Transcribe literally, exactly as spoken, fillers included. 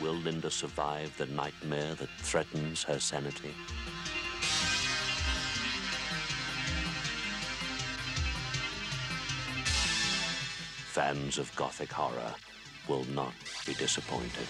Will Linda survive the nightmare that threatens her sanity? Fans of Gothic horror will not be disappointed.